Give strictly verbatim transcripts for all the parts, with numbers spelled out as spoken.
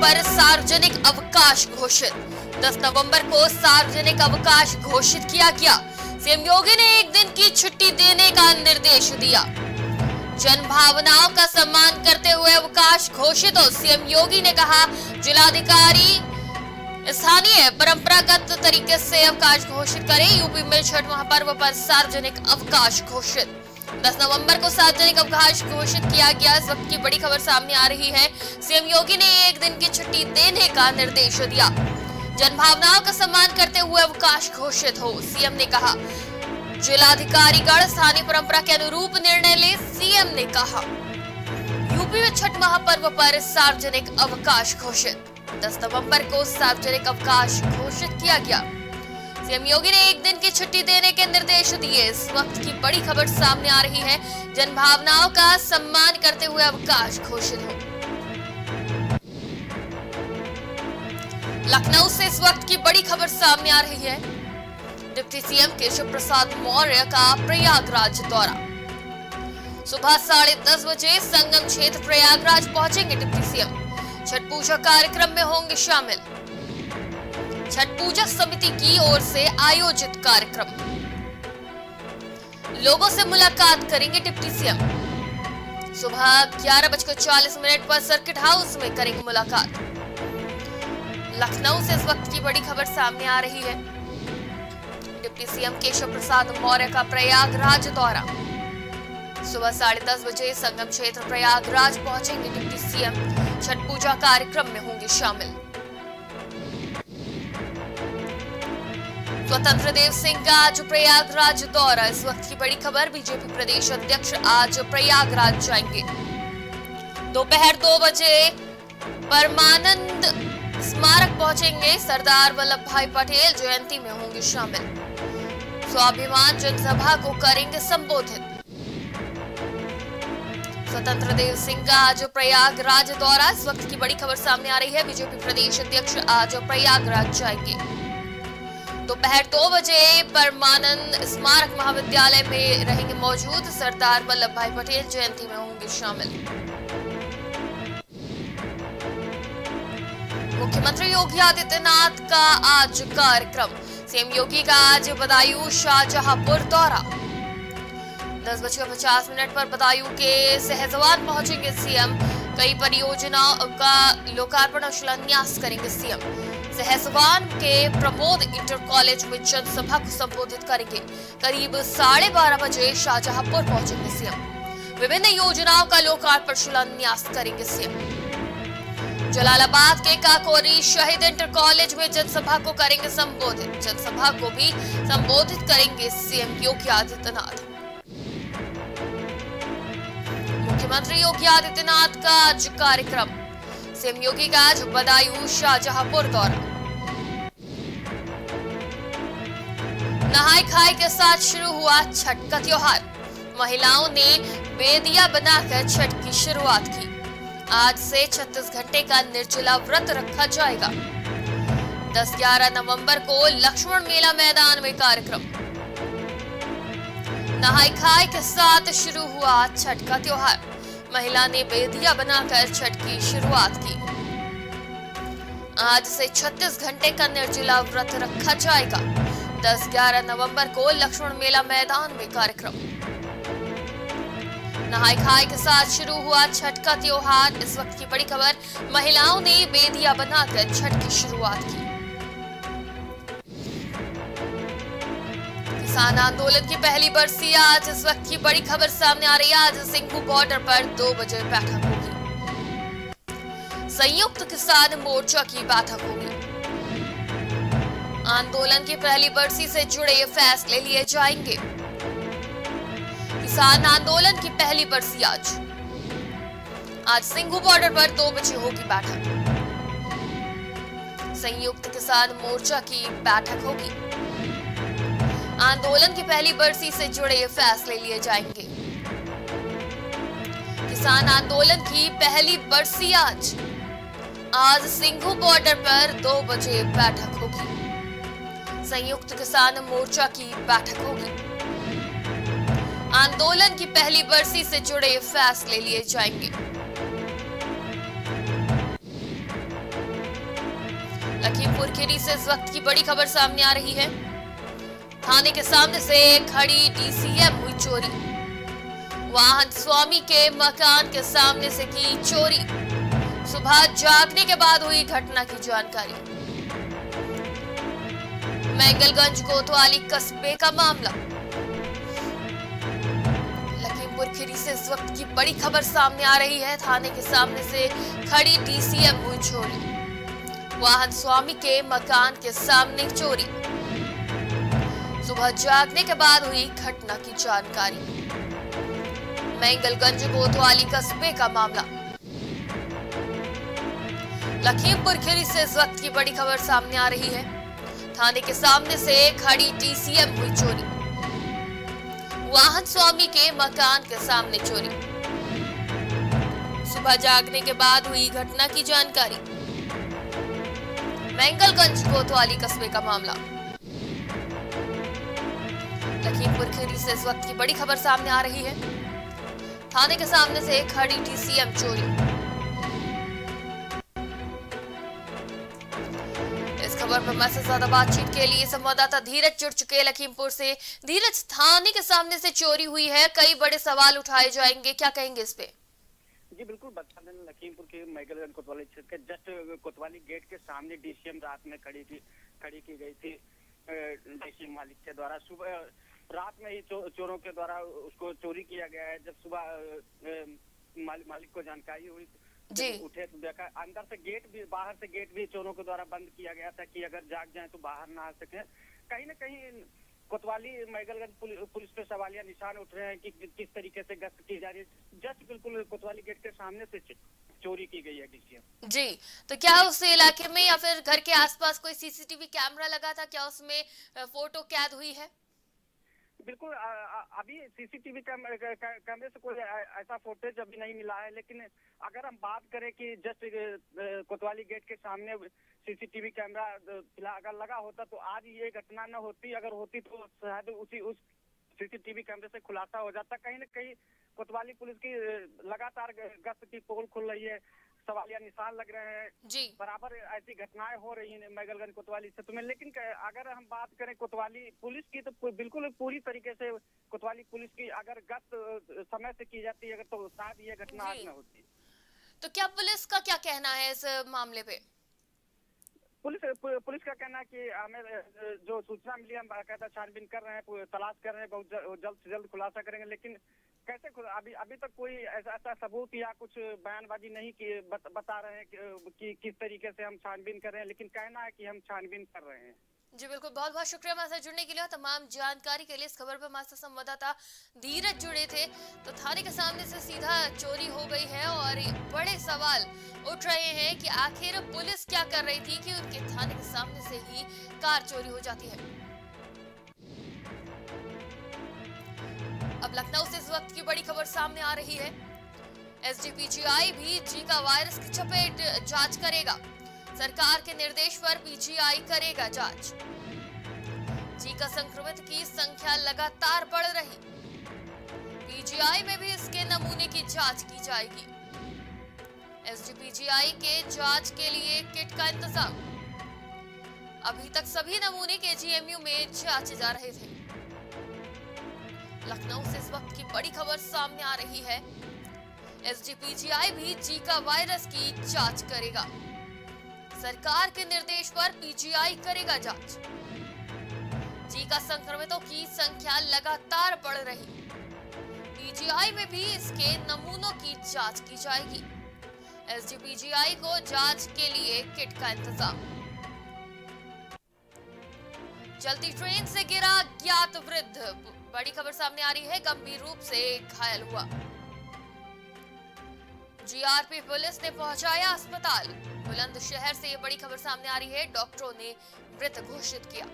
पर सार्वजनिक अवकाश घोषित। दस नवंबर को सार्वजनिक अवकाश घोषित किया गया। सीएम योगी ने एक दिन की छुट्टी देने का निर्देश दिया। जन भावनाओं का सम्मान करते हुए अवकाश घोषित हो सीएम योगी ने कहा, जिलाधिकारी स्थानीय परंपरागत तरीके से अवकाश घोषित करें। यूपी में छठ महापर्व पर सार्वजनिक अवकाश घोषित। दस नवंबर को सार्वजनिक अवकाश घोषित किया गया। इस वक्त की बड़ी खबर सामने आ रही है। सीएम योगी ने एक दिन की छुट्टी देने का निर्देश दिया। जनभावनाओं का सम्मान करते हुए अवकाश घोषित हो। सीएम ने कहा, जिलाधिकारीगण स्थानीय परंपरा के अनुरूप निर्णय ले। सीएम ने कहा, यूपी में छठ महापर्व पर सार्वजनिक अवकाश घोषित। दस नवंबर को सार्वजनिक अवकाश घोषित किया गया। सीएम योगी ने एक दिन की छुट्टी देने के निर्देश दिए। इस वक्त की बड़ी खबर सामने आ रही है। जनभावनाओं का सम्मान करते हुए अवकाश घोषित हो। लखनऊ से इस वक्त की बड़ी खबर सामने आ रही है। डिप्टी सीएम केशव प्रसाद मौर्य का प्रयागराज दौरा। सुबह साढ़े दस बजे संगम क्षेत्र प्रयागराज पहुंचेंगे डिप्टी सीएम। छठ पूजा कार्यक्रम में होंगे शामिल। छठ पूजा समिति की ओर से आयोजित कार्यक्रम, लोगों से मुलाकात करेंगे डिप्टी सीएम। सुबह ग्यारह बजकर चालीस मिनट पर सर्किट हाउस में करेंगे मुलाकात। लखनऊ से इस वक्त की बड़ी खबर सामने आ रही है। डिप्टी सीएम केशव प्रसाद मौर्य का प्रयागराज दौरा। सुबह साढ़े दस बजे संगम क्षेत्र प्रयागराज पहुंचेंगे डिप्टी सीएम। छठ पूजा कार्यक्रम में होंगे शामिल। स्वतंत्र देव सिंह का आज प्रयागराज दौरा। इस वक्त की बड़ी खबर, बीजेपी प्रदेश अध्यक्ष आज प्रयागराज जाएंगे। दोपहर दो बजे परमानंद स्मारक पहुंचेंगे। सरदार वल्लभ भाई पटेल जयंती में होंगे शामिल। स्वाभिमान जनसभा को करेंगे संबोधित। स्वतंत्र देव सिंह का आज प्रयागराज दौरा। इस वक्त की बड़ी खबर सामने आ रही है। बीजेपी प्रदेश अध्यक्ष आज प्रयागराज जाएंगे। दोपहर दो बजे परमानंद स्मारक महाविद्यालय में रहेंगे मौजूद। सरदार वल्लभ भाई पटेल जयंती में होंगे शामिल। मुख्यमंत्री योगी आदित्यनाथ का आज कार्यक्रम। सीएम योगी का आज बदायूं शाहजहांपुर दौरा। दस बजकर पचास मिनट पर बदायूं के सहसवान पहुंचेंगे सीएम। कई परियोजनाओं का लोकार्पण और शिलान्यास करेंगे सीएम। सहसवान के प्रबोध इंटर कॉलेज में जनसभा को संबोधित करेंगे। करीब साढ़े बारह बजे शाहजहांपुर पहुंचेंगे सीएम। विभिन्न योजनाओं का लोकार्पण शिलान्यास करेंगे सीएम। जलालाबाद के काकोरी शहीद इंटर कॉलेज में जनसभा को करेंगे संबोधित। जनसभा को भी संबोधित करेंगे सीएम योगी आदित्यनाथ। मुख्यमंत्री योगी आदित्यनाथ का आज कार्यक्रम। सीएम योगी का आज बदायूं शाहजहांपुर दौरा। नहाय खाय के साथ शुरू हुआ छठ का त्योहार। महिलाओं ने बेदिया बनाकर छठ की शुरुआत की। आज से छत्तीस घंटे का निर्जला व्रत रखा जाएगा। दस ग्यारह नवंबर को लक्ष्मण मेला मैदान में कार्यक्रम। नहाय खाय के साथ शुरू हुआ छठ का त्योहार। महिला ने बेदिया बनाकर छठ की शुरुआत की। आज से छत्तीस घंटे का निर्जला व्रत रखा जाएगा। दस ग्यारह नवंबर को लक्ष्मण मेला मैदान में कार्यक्रम। नहाय खाय के साथ शुरू हुआ छठ का त्योहार। इस वक्त की बड़ी खबर, महिलाओं ने बेदिया बनाकर छठ की शुरुआत की। किसान आंदोलन की पहली बरसी आज। इस वक्त की बड़ी खबर सामने आ रही है। आज सिंघू बॉर्डर पर दो बजे बैठक होगी। संयुक्त किसान मोर्चा की बैठक होगी। आंदोलन की पहली बरसी से जुड़े फैसले लिए जाएंगे। किसान आंदोलन की पहली बरसी आज। आज सिंघू बॉर्डर पर दो बजे होगी बैठक। संयुक्त किसान मोर्चा की बैठक होगी। आंदोलन की पहली बरसी से जुड़े फैसले लिए जाएंगे। किसान आंदोलन की पहली बरसी आज। आज सिंघू बॉर्डर पर दो बजे बैठक होगी। संयुक्त किसान मोर्चा की बैठक होगी। आंदोलन की पहली बरसी से जुड़े फैसले लिए जाएंगे। लखीमपुर खीरी से इस वक्त की बड़ी खबर सामने आ रही है। थाने के सामने से खड़ी डी सी एम हुई चोरी, वाहन स्वामी के मकान के सामने से की चोरी। सुबह जागने के बाद हुई घटना की जानकारी। मैंगलगंज कोतवाली कस्बे का मामला। लखीमपुर खीरी से इस वक्त की बड़ी खबर सामने आ रही है। थाने के सामने से खड़ी डी सी एम हुई चोरी, वाहन स्वामी के मकान के सामने चोरी। सुबह जागने के बाद हुई घटना की जानकारी। मैंगलगंज कोतवाली कस्बे का मामला। लखीमपुर खीरी से इस वक्त की बड़ी खबर सामने आ रही है। थाने के सामने से खड़ी डी सी एम हुई चोरी, वाहन स्वामी के मकान के सामने चोरी। सुबह जागने के बाद हुई घटना की जानकारी। मैंगलगंज कोतवाली कस्बे का मामला। लखीमपुर खीरी से इस वक्त की बड़ी खबर सामने आ रही है। थाने के सामने से खड़ी डी सी एम चोरी। इस खबर पर मैं से ज्यादा बातचीत के लिए संवाददाता धीरज जुड़ चुके हैं लखीमपुर से। धीरज, थाने के सामने से चोरी हुई है, कई बड़े सवाल उठाए जाएंगे, क्या कहेंगे इस पे? जी बिल्कुल, बता दें लखीमपुर के मैंगलगंज कोतवाली क्षेत्र के जस्ट कोतवाली गेट के सामने डी सी एम रात में खड़ी की खड़ी की गई थी डी सी एम मालिक के द्वारा। सुबह रात में ही चो, चोरों के द्वारा उसको चोरी किया गया है। जब सुबह माल, मालिक को जानकारी हुई जी उठे तो देखा अंदर से गेट भी बाहर से गेट भी चोरों के द्वारा बंद किया गया था कि अगर जाग जाए तो बाहर ना आ सके। कहीं ना कहीं कोतवाली मैंगलगंज पुलिस पे सवालिया निशान उठ रहे हैं कि किस तरीके से गश्त की जा रही है। जस्ट बिल्कुल कोतवाली गेट के सामने से चोरी की गई है डी सी एम जी। तो क्या उस इलाके में या फिर घर के आसपास कोई C C T V camera लगा था, क्या उसमें फोटो कैद हुई है? बिल्कुल, अभी सी सी टी वी कैमरे से कोई ऐसा फुटेज अभी नहीं मिला है, लेकिन अगर हम बात करें कि जस्ट कोतवाली गेट के सामने C C T V camera अगर लगा होता तो आज ये घटना न होती। अगर होती तो शायद उसी उस सी सी टी वी कैमरे से खुलासा हो जाता। कहीं न कहीं कोतवाली पुलिस की लगातार गश्त की पोल खुल रही है, सवालिया निशान लग रहे हैं जी। बराबर ऐसी घटनाएं हो रही हैं मैंगलगंज कोतवाली क्षेत्र में। लेकिन अगर हम बात करें कोतवाली पुलिस की तो बिल्कुल पूरी तरीके से कोतवाली पुलिस की अगर गश्त समय से की जाती अगर तो शायद ये घटना आज न होती। तो क्या पुलिस का क्या कहना है इस मामले पे? पुलिस पुलिस का कहना है कि हमें जो सूचना मिली हम बाकायदा छानबीन कर रहे हैं, तलाश कर रहे हैं, बहुत जल्द से जल्द खुलासा करेंगे। लेकिन कैसे अभी अभी तक कोई ऐसा ऐसा सबूत या कुछ बयानबाजी नहीं कि बत, बता रहे हैं कि, कि किस तरीके से हम छानबीन कर रहे हैं, लेकिन कहना है कि हम छानबीन कर रहे हैं। जी बिल्कुल, बहुत बहुत शुक्रिया हमारे साथ जुड़ने के लिए और तमाम जानकारी के लिए। इस खबर पर हमारे साथ संवाददाता धीरज जुड़े थे। तो थाने के सामने से सीधा चोरी हो गई है और बड़े सवाल उठ रहे हैं कि आखिर पुलिस क्या कर रही थी कि उनके थाने के सामने से ही कार चोरी हो जाती है। अब लखनऊ से इस वक्त की बड़ी खबर सामने आ रही है। S D P G I भी जीका वायरस की चपेट जांच करेगा। सरकार के निर्देश पर पी जी आई करेगा जांच। जीका संक्रमित की संख्या लगातार बढ़ रही। पी जी आई में भी इसके नमूने की जांच की जाएगी। S D P G I के जांच के लिए किट का इंतजाम। अभी तक सभी नमूने के जी एम यू में जांचे जा रहे थे। लखनऊ से इस वक्त की बड़ी खबर सामने आ रही है। S D P G I भी जीका वायरस की जांच करेगा। सरकार के निर्देश पर पी जी आई करेगा जांच। जीका संक्रमितों की संख्या लगातार बढ़ रही। पी जी आई में भी इसके नमूनों की जांच की जाएगी। S D P G I को जांच के लिए किट का इंतजाम। चलती ट्रेन से गिरा ज्ञात वृद्ध, बड़ी खबर सामने आ रही है, गंभीर रूप से घायल हुआ। जी आर पी पुलिस ने पहुंचाया अस्पताल। बुलंदशहर से ये बड़ी खबर सामने आ रही है, डॉक्टरों ने मृत घोषित किया।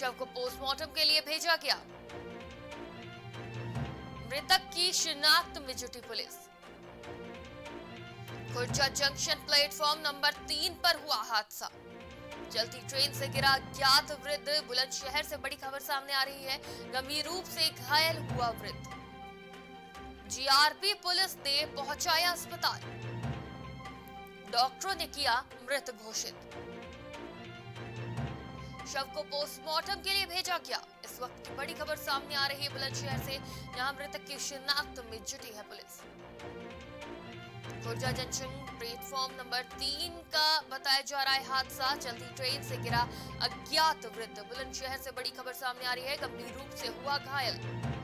शव को पोस्टमार्टम के लिए भेजा गया। मृतक की शिनाख्त में जुटी पुलिस। खुर्जा जंक्शन प्लेटफॉर्म नंबर तीन पर हुआ हादसा। चलती ट्रेन से गिरा ज्ञात वृद्ध, बुलंदशहर से बड़ी खबर सामने आ रही है, गंभीर रूप से घायल हुआ वृद्ध। जी आर पी पुलिस ने पहुंचाया अस्पताल। डॉक्टरों ने किया मृत घोषित। शव को पोस्टमार्टम के लिए भेजा गया। इस वक्त की बड़ी खबर सामने आ रही है बुलंदशहर से, जहां मृतक की शिनाख्त में जुटी है पुलिस। खुर्जा जंक्शन प्लेटफॉर्म नंबर तीन का बताया जा रहा है हादसा। चलती ट्रेन से गिरा अज्ञात वृद्ध। बुलंदशहर से बड़ी खबर सामने आ रही है, गंभीर रूप से हुआ घायल।